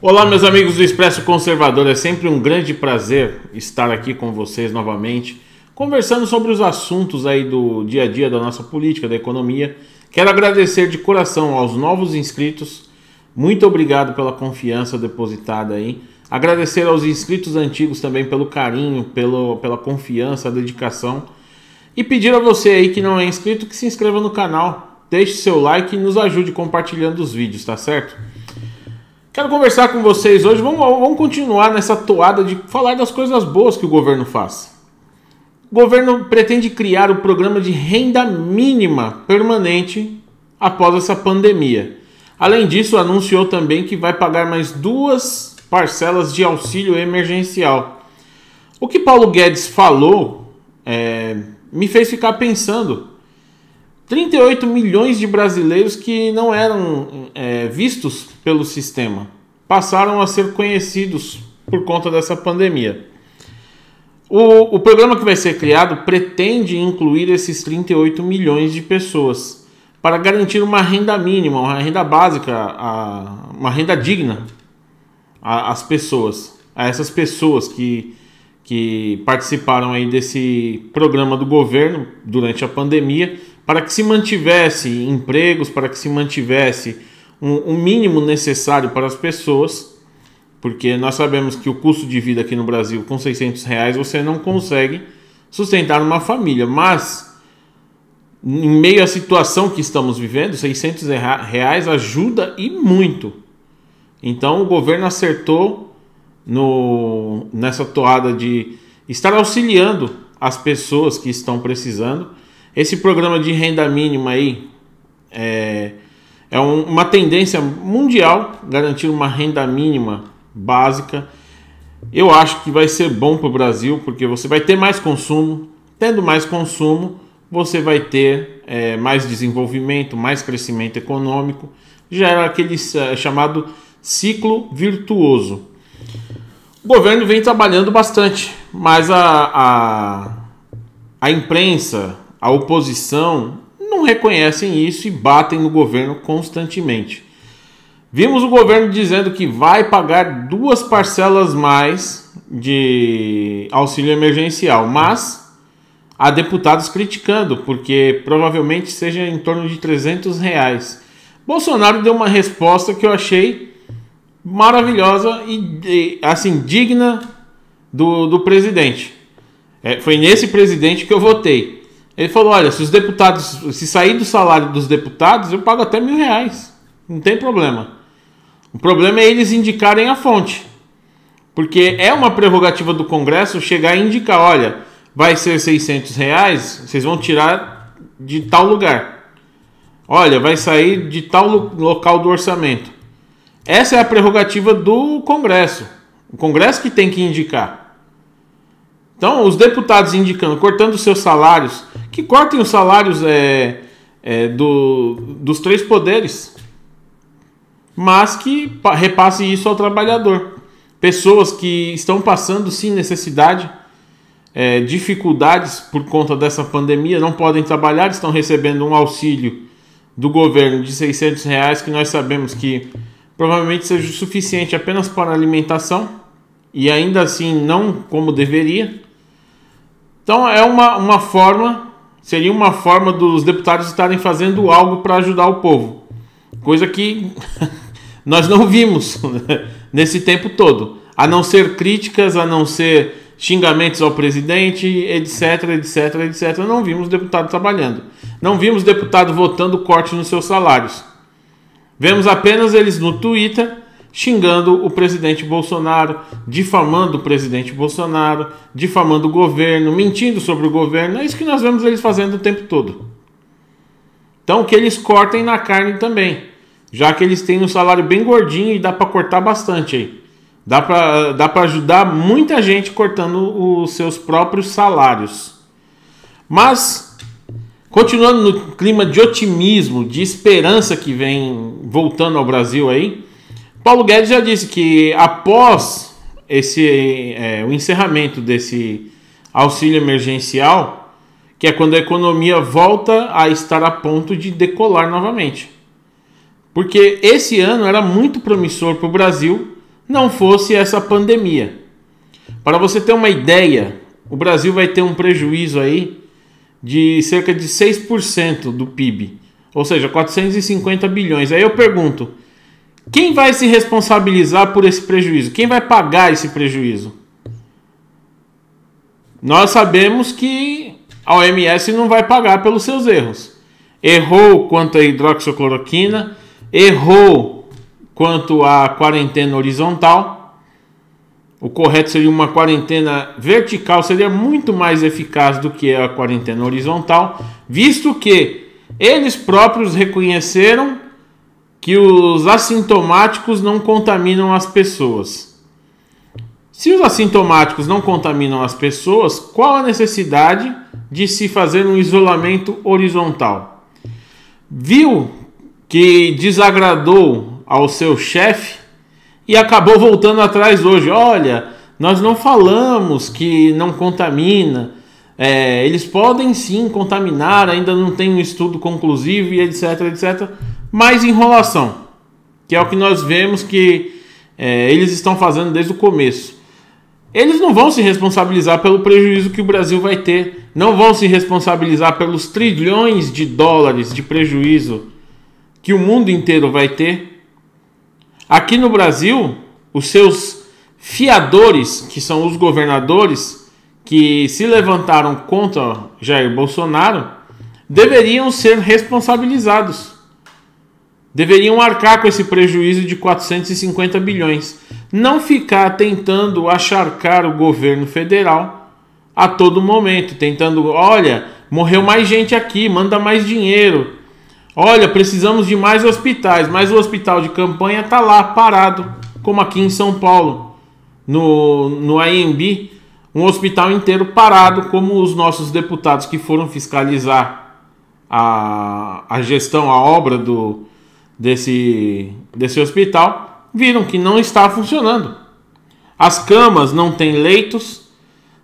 Olá, meus amigos do Expresso Conservador, é sempre um grande prazer estar aqui com vocês novamente, conversando sobre os assuntos aí do dia a dia da nossa política, da economia. Quero agradecer de coração aos novos inscritos, muito obrigado pela confiança depositada aí, agradecer aos inscritos antigos também pelo carinho, pela confiança, a dedicação, e pedir a você aí que não é inscrito que se inscreva no canal, deixe seu like e nos ajude compartilhando os vídeos, tá certo? Quero conversar com vocês hoje, vamos continuar nessa toada de falar das coisas boas que o governo faz. O governo pretende criar o programa de renda mínima permanente após essa pandemia. Além disso, anunciou também que vai pagar mais 2 parcelas de auxílio emergencial. O que Paulo Guedes falou me fez ficar pensando. 38 milhões de brasileiros que não eram vistos pelo sistema passaram a ser conhecidos por conta dessa pandemia. O programa que vai ser criado pretende incluir esses 38 milhões de pessoas para garantir uma renda mínima, uma renda básica, uma renda digna a essas pessoas que participaram aí desse programa do governo durante a pandemia, para que se mantivesse empregos, para que se mantivesse um mínimo necessário para as pessoas, porque nós sabemos que o custo de vida aqui no Brasil, com R$600, você não consegue sustentar uma família, mas em meio à situação que estamos vivendo, R$600 ajuda e muito. Então o governo acertou nessa toada de estar auxiliando as pessoas que estão precisando. Esse programa de renda mínima aí uma tendência mundial, garantir uma renda mínima básica. Eu acho que vai ser bom para o Brasil, porque você vai ter mais consumo. Tendo mais consumo, você vai ter mais desenvolvimento, mais crescimento econômico. Já era aquele chamado ciclo virtuoso. O governo vem trabalhando bastante, mas a imprensa, a oposição não reconhecem isso e batem no governo constantemente. Vimos o governo dizendo que vai pagar 2 parcelas mais de auxílio emergencial, mas há deputados criticando, porque provavelmente seja em torno de R$300. Bolsonaro deu uma resposta que eu achei maravilhosa e assim, digna do presidente. Foi nesse presidente que eu votei. Ele falou, olha, se os deputados, se sair do salário dos deputados, eu pago até R$1.000, não tem problema. O problema é eles indicarem a fonte, porque é uma prerrogativa do Congresso chegar e indicar, olha, vai ser R$600, vocês vão tirar de tal lugar. Olha, vai sair de tal local do orçamento. Essa é a prerrogativa do Congresso, o Congresso que tem que indicar. Então, os deputados indicando, cortando seus salários, que cortem os salários dos 3 poderes, mas que repasse isso ao trabalhador. Pessoas que estão passando, sim, necessidade, dificuldades por conta dessa pandemia, não podem trabalhar, estão recebendo um auxílio do governo de R$600, que nós sabemos que provavelmente seja o suficiente apenas para alimentação, e ainda assim não como deveria. Então é uma forma, seria uma forma dos deputados estarem fazendo algo para ajudar o povo, coisa que nós não vimos nesse tempo todo, a não ser críticas, a não ser xingamentos ao presidente, etc, etc, etc. Não vimos deputado trabalhando, não vimos deputado votando corte nos seus salários, vemos apenas eles no Twitter xingando o presidente Bolsonaro, difamando o presidente Bolsonaro, difamando o governo, mentindo sobre o governo. É isso que nós vemos eles fazendo o tempo todo. Então que eles cortem na carne também, já que eles têm um salário bem gordinho e dá para cortar bastante aí. Dá para ajudar muita gente cortando os seus próprios salários. Mas, continuando no clima de otimismo, de esperança que vem voltando ao Brasil aí, Paulo Guedes já disse que após o encerramento desse auxílio emergencial, que é quando a economia volta a estar a ponto de decolar novamente. Porque esse ano era muito promissor para o Brasil, não fosse essa pandemia. Para você ter uma ideia, o Brasil vai ter um prejuízo aí de cerca de 6% do PIB, ou seja, 450 bilhões. Aí eu pergunto, quem vai se responsabilizar por esse prejuízo? Quem vai pagar esse prejuízo? Nós sabemos que a OMS não vai pagar pelos seus erros. Errou quanto à hidroxicloroquina, errou quanto à quarentena horizontal. O correto seria uma quarentena vertical, seria muito mais eficaz do que a quarentena horizontal, visto que eles próprios reconheceram que os assintomáticos não contaminam as pessoas. Se os assintomáticos não contaminam as pessoas, qual a necessidade de se fazer um isolamento horizontal? Viu que desagradou ao seu chefe e acabou voltando atrás hoje. Olha, nós não falamos que não contamina. Eles podem sim contaminar, ainda não tem um estudo conclusivo e etc, etc. Mais enrolação, que é o que nós vemos que eles estão fazendo desde o começo. Eles não vão se responsabilizar pelo prejuízo que o Brasil vai ter, não vão se responsabilizar pelos trilhões de dólares de prejuízo que o mundo inteiro vai ter. Aqui no Brasil, os seus fiadores, que são os governadores, que se levantaram contra Jair Bolsonaro, deveriam ser responsabilizados. Deveriam arcar com esse prejuízo de 450 bilhões. Não ficar tentando acharcar o governo federal a todo momento. Tentando, olha, morreu mais gente aqui, manda mais dinheiro. Olha, precisamos de mais hospitais. Mas o hospital de campanha está lá, parado. Como aqui em São Paulo, no AMB. Um hospital inteiro parado, como os nossos deputados que foram fiscalizar a gestão, a obra desse hospital, viram que não está funcionando. As camas não têm leitos,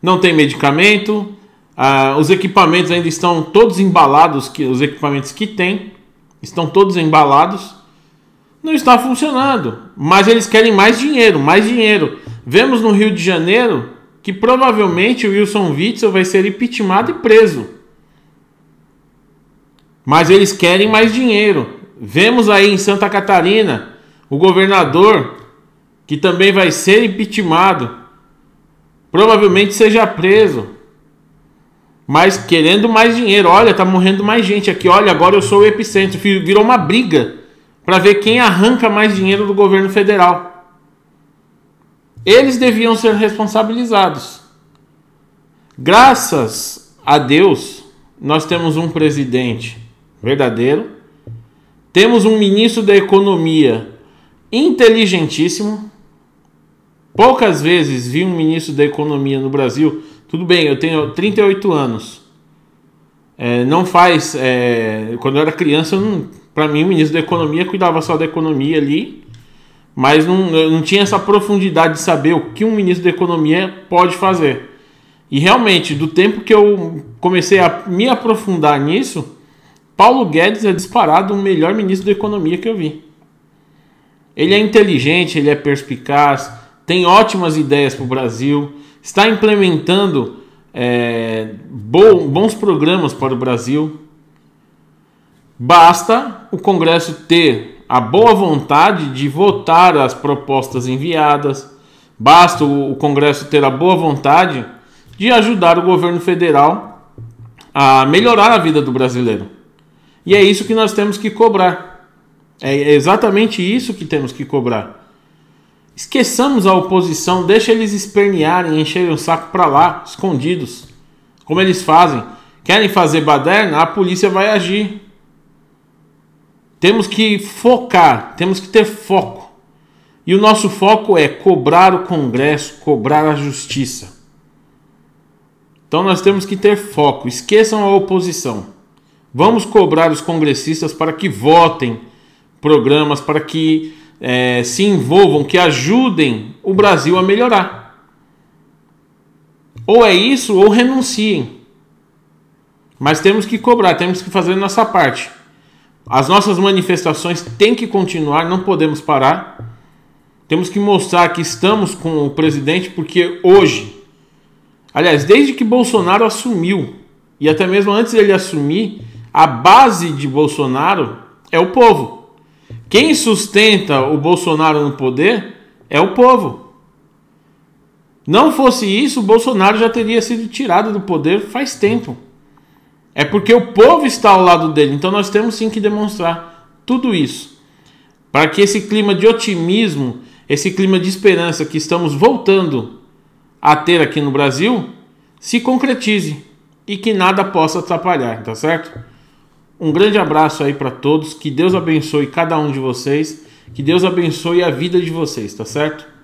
não tem medicamento, os equipamentos ainda estão todos embalados, os equipamentos que tem, estão todos embalados, não está funcionando, mas eles querem mais dinheiro, mais dinheiro. Vemos no Rio de Janeiro que provavelmente o Wilson Witzel vai ser impeachmentado e preso, mas eles querem mais dinheiro. Vemos aí em Santa Catarina o governador, que também vai ser impeachmentado, provavelmente seja preso, mas querendo mais dinheiro. Olha, tá morrendo mais gente aqui, olha, agora eu sou o epicentro. Virou uma briga para ver quem arranca mais dinheiro do governo federal. Eles deviam ser responsabilizados. Graças a Deus, nós temos um presidente verdadeiro. Temos um ministro da Economia inteligentíssimo. Poucas vezes vi um ministro da Economia no Brasil. Tudo bem, eu tenho 38 anos. Quando eu era criança, para mim, o ministro da Economia cuidava só da economia ali. Mas eu não tinha essa profundidade de saber o que um ministro da Economia pode fazer. E realmente, do tempo que eu comecei a me aprofundar nisso, Paulo Guedes é disparado o melhor ministro da Economia que eu vi. Ele é inteligente, ele é perspicaz, tem ótimas ideias para o Brasil, está implementando bons programas para o Brasil. Basta o Congresso ter a boa vontade de votar as propostas enviadas, basta o Congresso ter a boa vontade de ajudar o governo federal a melhorar a vida do brasileiro. E é isso que nós temos que cobrar. É exatamente isso que temos que cobrar. Esqueçamos a oposição, deixa eles espernearem, encherem o saco para lá, escondidos. Como eles fazem? Querem fazer baderna? A polícia vai agir. Temos que focar, temos que ter foco. E o nosso foco é cobrar o Congresso, cobrar a justiça. Então nós temos que ter foco, esqueçam a oposição. Vamos cobrar os congressistas para que votem programas, para que se envolvam, que ajudem o Brasil a melhorar. Ou é isso, ou renunciem. Mas temos que cobrar, temos que fazer a nossa parte. As nossas manifestações têm que continuar, não podemos parar. Temos que mostrar que estamos com o presidente, porque hoje, aliás, desde que Bolsonaro assumiu, e até mesmo antes dele assumir, a base de Bolsonaro é o povo. Quem sustenta o Bolsonaro no poder é o povo. Não fosse isso, o Bolsonaro já teria sido tirado do poder faz tempo. É porque o povo está ao lado dele, então nós temos sim que demonstrar tudo isso, para que esse clima de otimismo, esse clima de esperança que estamos voltando a ter aqui no Brasil, se concretize e que nada possa atrapalhar, tá certo? Um grande abraço aí para todos, que Deus abençoe cada um de vocês, que Deus abençoe a vida de vocês, tá certo?